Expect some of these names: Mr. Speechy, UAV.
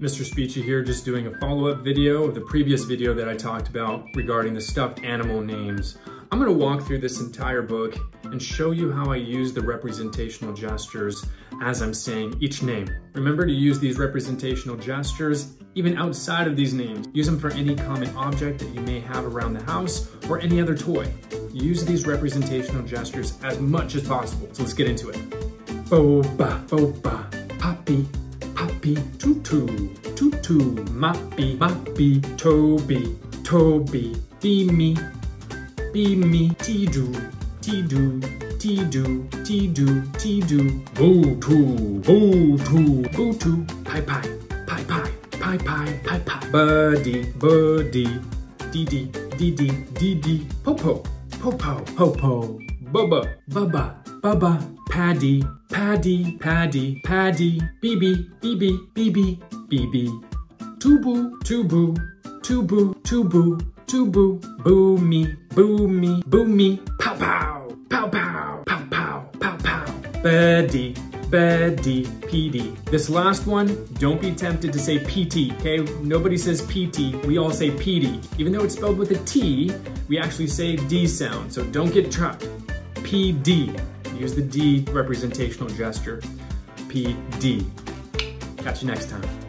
Mr. Speechy here, just doing a follow-up video of the previous video that I talked about regarding the stuffed animal names. I'm going to walk through this entire book and show you how I use the representational gestures as I'm saying each name. Remember to use these representational gestures even outside of these names. Use them for any common object that you may have around the house or any other toy. Use these representational gestures as much as possible. So let's get into it. Boba, boba, poppy, poppy, tutu, tutu, mappy, mappy, toby, toby, beamy, beamy, tidu, tidu, tidu, tidu, tidu, boo-too, boo-too, boo-too, pie-pie, pie-pie, pie-pie, pie-pie, buddy, buddy, dee-dee, dee-dee, dee-dee, popo, popo, popo, bubba, bubba, bubba, paddy, paddy, paddy, paddy, bibi, bibi, bibi, bibi, tubu, tubu, tubu, tubu, tubu, boomy, boomy, boomy, pow pow, pow pow, pow pow, pow pow, buddy, buddy, PD. This last one, don't be tempted to say PT, okay? Nobody says PT, we all say PD. Even though it's spelled with a T, we actually say D sound, so don't get trapped. PD. Use the D representational gesture. PD. Catch you next time.